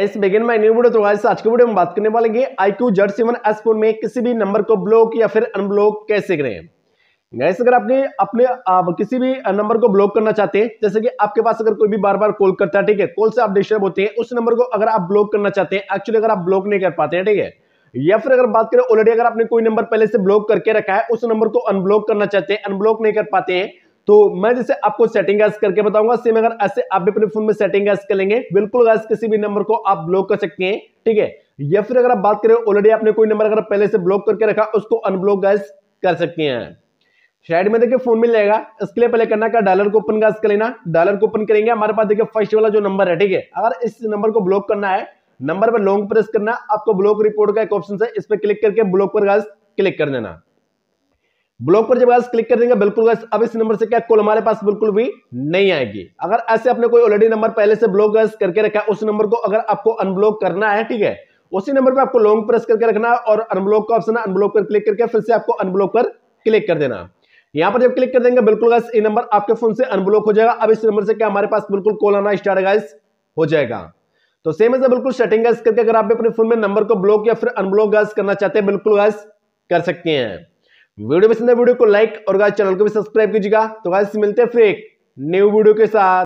इस begin my new video. तो आज आज के वीडियो में बात करने वाले हैं IQ Z7 S4 में किसी भी नंबर को ब्लॉक या फिर अनब्लॉक कैसे करें। गाइस अगर आपने अपने किसी भी नंबर को ब्लॉक करना चाहते हैं, जैसे कि आपके पास अगर कोई भी बार बार कॉल करता है, ठीक है, कॉल से आप डिस्टर्ब होते हैं, उस नंबर को अगर आप ब्लॉक करना चाहते हैं, एक्चुअली अगर आप ब्लॉक नहीं कर पाते हैं, ठीक है, या फिर अगर बात करें ऑलरेडी अगर आपने कोई नंबर पहले से ब्लॉक करके रखा है, उस नंबर को अनब्लॉक करना चाहते हैं, अनब्लॉक नहीं कर पाते हैं, तो मैं जैसे आपको सेटिंग गैस करके बताऊंगा, सेम अगर ऐसे आप भी अपने फोन में सेटिंग गैस करेंगे, बिल्कुल गैस किसी भी नंबर को आप ब्लॉक कर सकते हैं, ठीक है, या फिर अगर आप बात करें ऑलरेडी आपने कोई नंबर अगर पहले से ब्लॉक करके रखा, उसको अनब्लॉक गैस कर सकते हैं। साइड में देखिए फोन मिल जाएगा, इसके लिए पहले करना क्या, डॉलर को ओपन गैस कर लेना। डॉलर को ओपन करेंगे, हमारे पास देखिए फर्स्ट वाला जो नंबर है, ठीक है, अगर इस नंबर को ब्लॉक करना है, नंबर पर लॉन्ग प्रेस करना, आपको ब्लॉक रिपोर्ट का एक ऑप्शन है, इस पर क्लिक करके ब्लॉक पर गैस क्लिक कर देना। ब्लॉक पर जब गैस क्लिक कर देंगे, बिल्कुल गैस अब इस नंबर से क्या कॉल हमारे पास बिल्कुल भी नहीं आएगी। अगर ऐसे आपने कोई ऑलरेडी नंबर पहले से ब्लॉक गैस करके रखा है, उस नंबर को अगर आपको अनब्लॉक करना है, ठीक है, उसी नंबर पे आपको लॉन्ग प्रेस करके रखना है और अनब्लॉक का ऑप्शन है, अनब्लॉक पर क्लिक करके फिर से आपको अनब्लॉक पर क्लिक कर देना। यहाँ पर जब क्लिक कर देंगे, बिल्कुल गैस ये नंबर आपके फोन से अनब्लॉक हो जाएगा। अब इस नंबर से क्या हमारे पास बिल्कुल कॉल आना स्टार्ट गैस हो जाएगा। तो सेम ऐसा बिल्कुल सेटिंग गैस करके अगर आप अपने फोन में नंबर को ब्लॉक या फिर अनब्लॉक गैस करना चाहते हैं, बिल्कुल गैस कर सकते हैं। वीडियो पसंद है, वीडियो को लाइक और गाइस चैनल को भी सब्सक्राइब कीजिएगा। तो गाइस मिलते हैं फिर एक न्यू वीडियो के साथ।